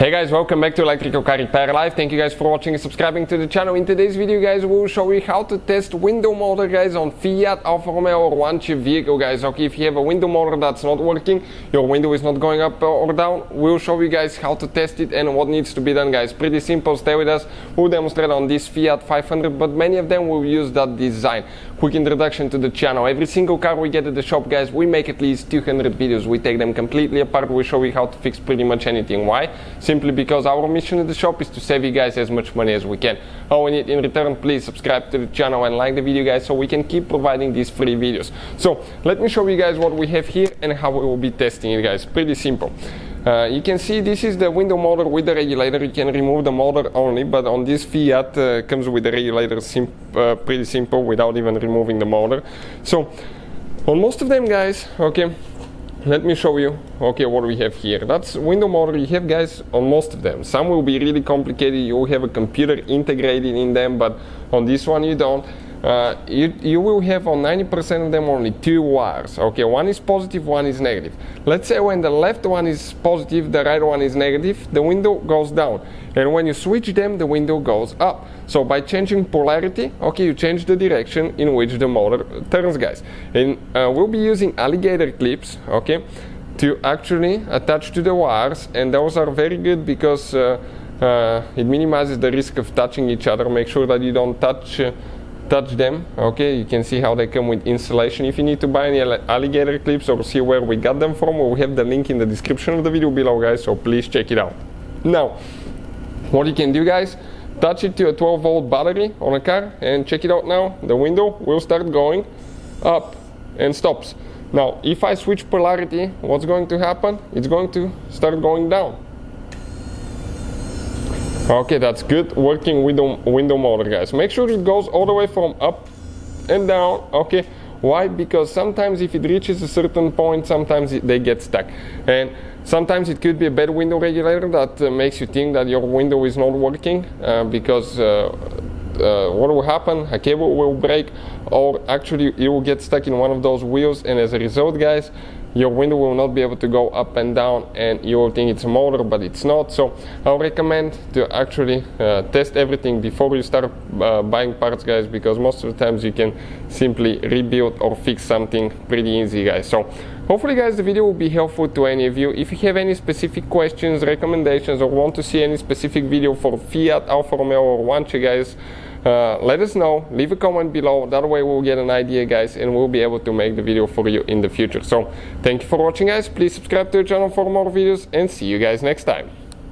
Hey guys, welcome back to Electrical Car Repair Live. Thank you guys for watching and subscribing to the channel. In today's video, guys, we will show you how to test window motor, guys, on Fiat, Alfa Romeo or Lancia vehicle, guys. Okay, if you have a window motor that's not working, your window is not going up or down, we'll show you guys how to test it and what needs to be done, guys. Pretty simple, stay with us. We'll demonstrate on this Fiat 500, but many of them will use that design. Quick introduction to the channel. Every single car we get at the shop, guys, we make at least 200 videos. We take them completely apart, we show you how to fix pretty much anything. Why? Simply because our mission at the shop is to save you guys as much money as we can. All we need in return, please subscribe to the channel and like the video, guys, so we can keep providing these free videos. So let me show you guys what we have here and how we will be testing it, guys. Pretty simple. You can see this is the window motor with the regulator. You can remove the motor only, but on this Fiat comes with the regulator. Pretty simple, without even removing the motor. So on most of them, guys, okay, let me show you, okay, what we have here. That's window motor you have, guys, on most of them. Some will be really complicated, you'll have a computer integrated in them, but on this one you don't. You will have on 90% of them only two wires. Okay, one is positive, one is negative. Let's say when the left one is positive, the right one is negative, the window goes down. And when you switch them, the window goes up. So by changing polarity, okay, you change the direction in which the motor turns, guys. And we'll be using alligator clips, okay, to actually attach to the wires. And those are very good because it minimizes the risk of touching each other. Make sure that you don't touch them, okay. You can see how they come with installation. If you need to buy any alligator clips or see where we got them from, we'll have the link in the description of the video below, guys, so please check it out. Now, what you can do, guys, touch it to a 12-volt battery on a car and check it out now. The window will start going up and stops. Now, if I switch polarity, what's going to happen? It's going to start going down. Okay, that's good working window motor, guys. Make sure it goes all the way from up and down, okay. Why? Because sometimes if it reaches a certain point, sometimes they get stuck. And sometimes it could be a bad window regulator that makes you think that your window is not working because what will happen? A cable will break, or actually you will get stuck in one of those wheels, and as a result, guys, your window will not be able to go up and down, and you will think it's a motor, but it's not. So I'll recommend to actually test everything before you start buying parts, guys, because most of the times you can simply rebuild or fix something pretty easy, guys. So hopefully, guys, the video will be helpful to any of you. If you have any specific questions, recommendations, or want to see any specific video for Fiat, Alfa Romeo or Lancia, guys, let us know, leave a comment below. That way we'll get an idea, guys, and we'll be able to make the video for you in the future. So thank you for watching, guys. Please subscribe to the channel for more videos, and see you guys next time.